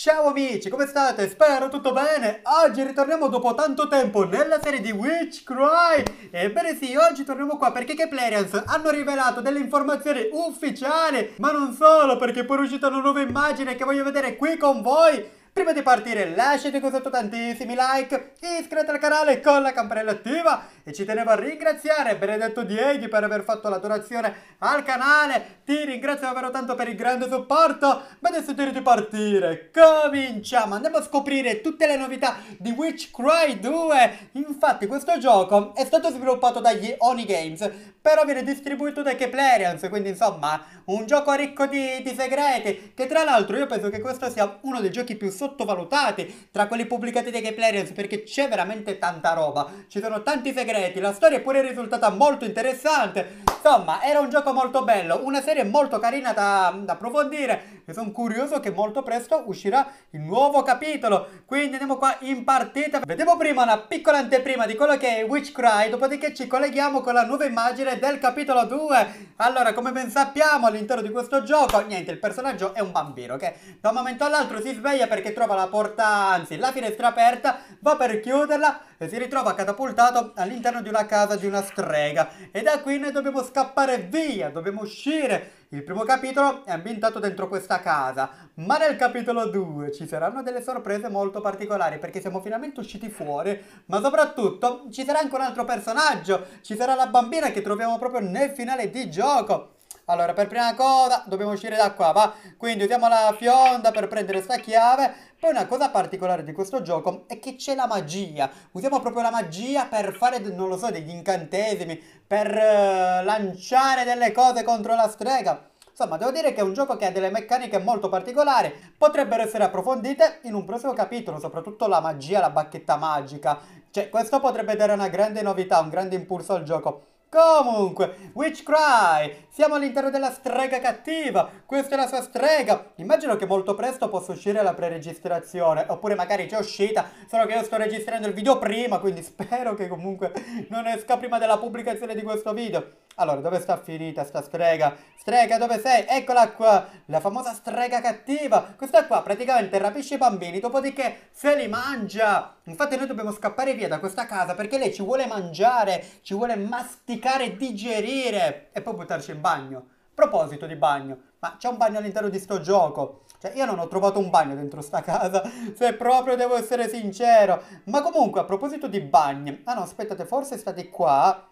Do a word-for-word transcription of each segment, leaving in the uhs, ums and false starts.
Ciao amici, come state? Spero tutto bene. Oggi ritorniamo dopo tanto tempo nella serie di Witch Cry. Ebbene sì, oggi torniamo qua perché Keplerians hanno rivelato delle informazioni ufficiali, ma non solo, perché poi è uscita una nuova immagine che voglio vedere qui con voi. Prima di partire lasciate qui sotto tantissimi like, iscrivetevi al canale con la campanella attiva e ci tenevo a ringraziare Benedetto Dieghi per aver fatto la donazione al canale. Ti ringrazio davvero tanto per il grande supporto, ma adesso è tempo di partire, cominciamo, andiamo a scoprire tutte le novità di Witch Cry due. Infatti questo gioco è stato sviluppato dagli Onigames, però viene distribuito da Keplerians, quindi insomma un gioco ricco di, di segreti, che tra l'altro io penso che questo sia uno dei giochi più sottovalutati tra quelli pubblicati dai Keplerians, perché c'è veramente tanta roba, ci sono tanti segreti, la storia è pure risultata molto interessante. Insomma, era un gioco molto bello, una serie molto carina da, da approfondire, e sono curioso che molto presto uscirà il nuovo capitolo. Quindi andiamo qua in partita, vediamo prima una piccola anteprima di quello che è Witch Cry, dopodiché ci colleghiamo con la nuova immagine del capitolo due. Allora, come ben sappiamo, all'interno di questo gioco, niente, il personaggio è un bambino che da un momento all'altro si sveglia perché trova la porta, anzi la finestra aperta, va per chiuderla e si ritrova catapultato all'interno di una casa di una strega, e da qui noi dobbiamo scappare via, dobbiamo uscire. Il primo capitolo è ambientato dentro questa casa, ma nel capitolo due ci saranno delle sorprese molto particolari, perché siamo finalmente usciti fuori, ma soprattutto ci sarà anche un altro personaggio, ci sarà la bambina che troviamo proprio nel finale di gioco. Allora, per prima cosa dobbiamo uscire da qua, va? Quindi usiamo la fionda per prendere sta chiave. Poi una cosa particolare di questo gioco è che c'è la magia. Usiamo proprio la magia per fare, non lo so, degli incantesimi, per eh, lanciare delle cose contro la strega. Insomma, devo dire che è un gioco che ha delle meccaniche molto particolari, potrebbero essere approfondite in un prossimo capitolo, soprattutto la magia, la bacchetta magica. Cioè, questo potrebbe dare una grande novità, un grande impulso al gioco. Comunque, Witch Cry, siamo all'interno della strega cattiva, questa è la sua strega. Immagino che molto presto possa uscire la preregistrazione, oppure magari già uscita, solo che io sto registrando il video prima, quindi spero che comunque non esca prima della pubblicazione di questo video. Allora, dove sta finita sta strega? Strega, dove sei? Eccola qua, la famosa strega cattiva. Questa qua praticamente rapisce i bambini, dopodiché se li mangia. Infatti noi dobbiamo scappare via da questa casa perché lei ci vuole mangiare, ci vuole masticare, digerire e poi buttarci in bagno. A proposito di bagno, ma c'è un bagno all'interno di sto gioco? Cioè, io non ho trovato un bagno dentro sta casa, se proprio devo essere sincero. Ma comunque, a proposito di bagni, ah no, aspettate, forse state qua.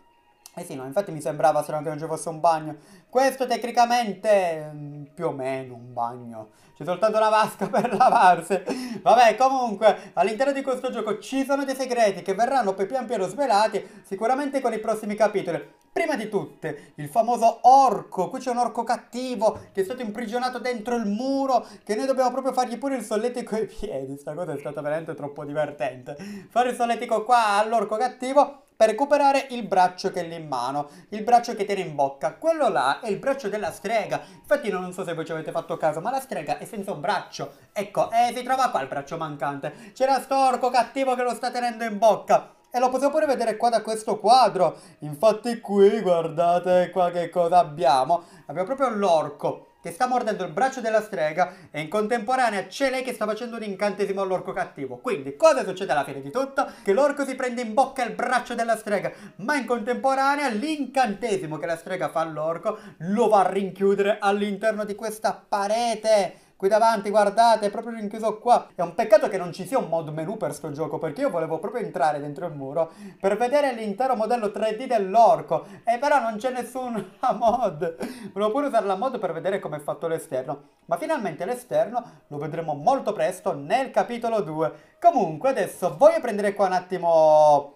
Eh sì, no, infatti mi sembrava strano che non ci fosse un bagno. Questo tecnicamente più o meno un bagno, c'è soltanto una vasca per lavarsi. Vabbè, comunque all'interno di questo gioco ci sono dei segreti che verranno poi pian piano svelati sicuramente con i prossimi capitoli. Prima di tutte, il famoso orco. Qui c'è un orco cattivo che è stato imprigionato dentro il muro, che noi dobbiamo proprio fargli pure il solletico ai piedi. Sta cosa è stata veramente troppo divertente, fare il solletico qua all'orco cattivo per recuperare il braccio che è lì in mano, il braccio che tiene in bocca. Quello là è il braccio della strega. Infatti non so se voi ci avete fatto caso, ma la strega è senza un braccio. Ecco, e si trova qua il braccio mancante. C'era sto orco cattivo che lo sta tenendo in bocca, e lo possiamo pure vedere qua da questo quadro. Infatti qui, guardate qua che cosa abbiamo. Abbiamo proprio l'orco che sta mordendo il braccio della strega, e in contemporanea c'è lei che sta facendo un incantesimo all'orco cattivo. Quindi cosa succede alla fine di tutto? Che l'orco si prende in bocca il braccio della strega, ma in contemporanea l'incantesimo che la strega fa all'orco lo va a rinchiudere all'interno di questa parete qui davanti. Guardate, è proprio rinchiuso qua. È un peccato che non ci sia un mod menu per sto gioco, perché io volevo proprio entrare dentro il muro per vedere l'intero modello tre D dell'orco, e però non c'è nessuna mod. Volevo pure usare la mod per vedere come è fatto l'esterno, ma finalmente l'esterno lo vedremo molto presto nel capitolo due. Comunque adesso voglio prendere qua un attimo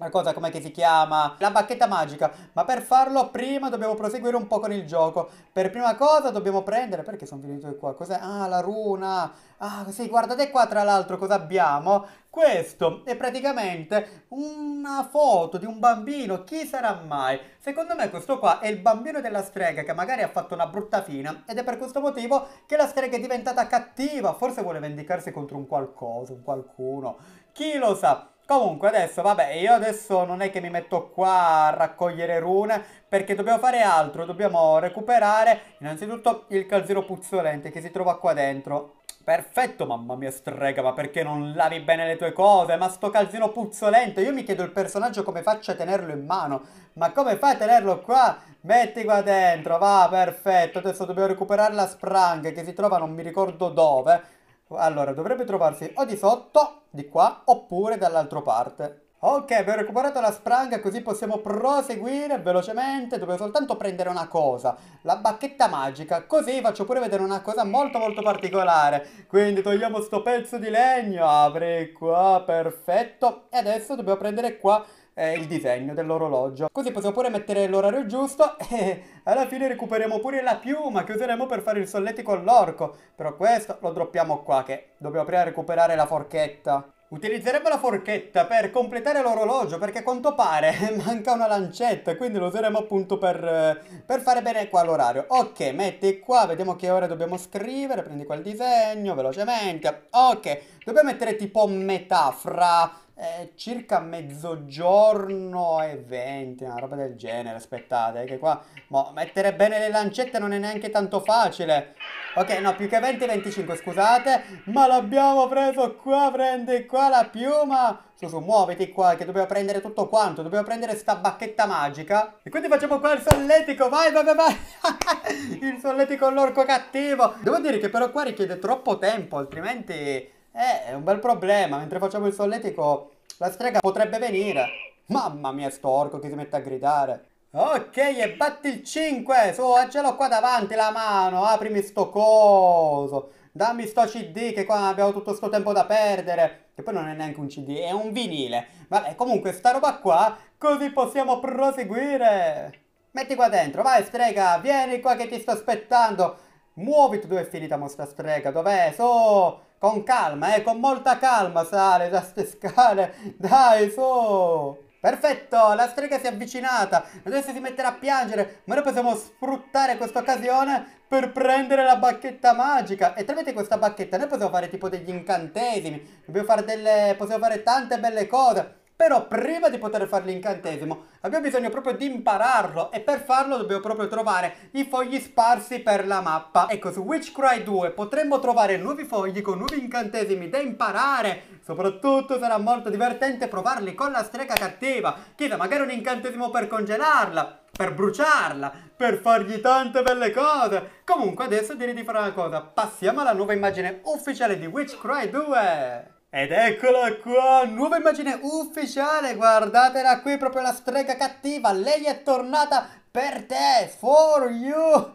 la cosa, com'è che si chiama? La bacchetta magica. Ma per farlo prima dobbiamo proseguire un po' con il gioco. Per prima cosa dobbiamo prendere, perché sono finito qua, cos'è? Ah, la runa. Ah, sì, guardate qua tra l'altro cosa abbiamo. Questo è praticamente una foto di un bambino, chi sarà mai? Secondo me questo qua è il bambino della strega, che magari ha fatto una brutta fine, ed è per questo motivo che la strega è diventata cattiva. Forse vuole vendicarsi contro un qualcosa, un qualcuno, chi lo sa. Comunque adesso, vabbè, io adesso non è che mi metto qua a raccogliere rune, perché dobbiamo fare altro. Dobbiamo recuperare innanzitutto il calzino puzzolente che si trova qua dentro. Perfetto, mamma mia strega, ma perché non lavi bene le tue cose? Ma sto calzino puzzolente, io mi chiedo il personaggio come faccia a tenerlo in mano. Ma come fai a tenerlo qua? Metti qua dentro, va, perfetto. Adesso dobbiamo recuperare la spranga che si trova non mi ricordo dove. Allora, dovrebbe trovarsi o di sotto, di qua, oppure dall'altra parte. Ok, abbiamo recuperato la spranga, così possiamo proseguire velocemente. Dobbiamo soltanto prendere una cosa, la bacchetta magica. Così faccio pure vedere una cosa molto molto particolare. Quindi togliamo sto pezzo di legno, apri qua, perfetto. E adesso dobbiamo prendere qua eh, il disegno dell'orologio. Così possiamo pure mettere l'orario giusto e alla fine recuperiamo pure la piuma che useremo per fare il solletico all'orco. Però questo lo droppiamo qua, che dobbiamo prima recuperare la forchetta. Utilizzeremo la forchetta per completare l'orologio, perché a quanto pare manca una lancetta, quindi lo useremo appunto per, per fare bene qua l'orario. Ok, metti qua, vediamo che ora dobbiamo scrivere, prendi qua il disegno, velocemente. Ok, dobbiamo mettere tipo metà fra eh, circa mezzogiorno e venti, una roba del genere, aspettate, che qua mo, mettere bene le lancette non è neanche tanto facile. Ok, no, più che venti venticinque, scusate, ma l'abbiamo preso qua, prendi qua la piuma. Su, su, muoviti qua, che dobbiamo prendere tutto quanto, dobbiamo prendere sta bacchetta magica. E quindi facciamo qua il solletico, vai, vai, vai, vai. Il solletico l'orco cattivo. Devo dire che però qua richiede troppo tempo, altrimenti eh, è un bel problema. Mentre facciamo il solletico, la strega potrebbe venire. Mamma mia, sto orco che si mette a gridare. Ok, e batti il cinque, su, ce l'ho qua davanti la mano, aprimi sto coso, dammi sto cd che qua abbiamo tutto sto tempo da perdere, che poi non è neanche un cd, è un vinile, vabbè, comunque sta roba qua, così possiamo proseguire. Metti qua dentro, vai strega, vieni qua che ti sto aspettando, muoviti, dove è finita mo sta strega, dov'è, su, con calma, eh, con molta calma sale da ste scale, dai, su. Perfetto, la strega si è avvicinata, adesso si metterà a piangere, ma noi possiamo sfruttare questa occasione per prendere la bacchetta magica. E tramite questa bacchetta noi possiamo fare tipo degli incantesimi, dobbiamo fare delle... possiamo fare tante belle cose. Però prima di poter fare l'incantesimo abbiamo bisogno proprio di impararlo, e per farlo dobbiamo proprio trovare i fogli sparsi per la mappa. Ecco, su Witch Cry due potremmo trovare nuovi fogli con nuovi incantesimi da imparare. Soprattutto sarà molto divertente provarli con la strega cattiva. Chissà, magari un incantesimo per congelarla, per bruciarla, per fargli tante belle cose. Comunque adesso direi di fare una cosa, passiamo alla nuova immagine ufficiale di Witch Cry due. Ed eccola qua, nuova immagine ufficiale, guardatela qui, proprio la strega cattiva, lei è tornata per te, for you.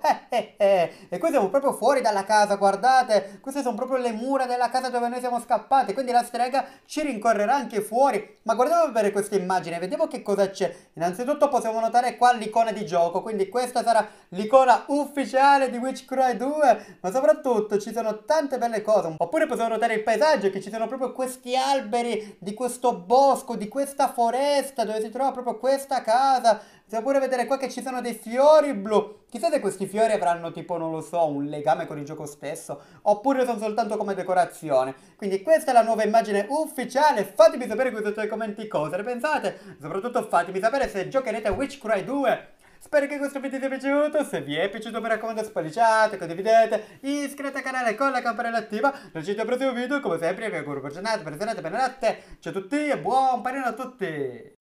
E qui siamo proprio fuori dalla casa, guardate, queste sono proprio le mura della casa dove noi siamo scappati, quindi la strega ci rincorrerà anche fuori. Ma guardiamo bene questa immagine, vediamo che cosa c'è. Innanzitutto possiamo notare qua l'icona di gioco, quindi questa sarà l'icona ufficiale di Witch Cry due, ma soprattutto ci sono tante belle cose. Oppure possiamo notare il paesaggio, che ci sono proprio questi alberi di questo bosco, di questa foresta dove si trova proprio questa casa. Possiamo pure vedere qua che ci sono dei fiori blu. Chissà se questi fiori avranno tipo, non lo so, un legame con il gioco stesso, oppure sono soltanto come decorazione. Quindi questa è la nuova immagine ufficiale. Fatemi sapere qui sotto nei commenti cosa ne pensate. Soprattutto fatemi sapere se giocherete a Witch Cry due. Spero che questo video vi sia piaciuto. Se vi è piaciuto, mi raccomando, spalliciate, condividete, iscrivetevi al canale con la campanella attiva. Non ci vediamo al prossimo video. Come sempre vi auguro buona giornata, buona serata, buona notte. Ciao a tutti e buon panino a tutti.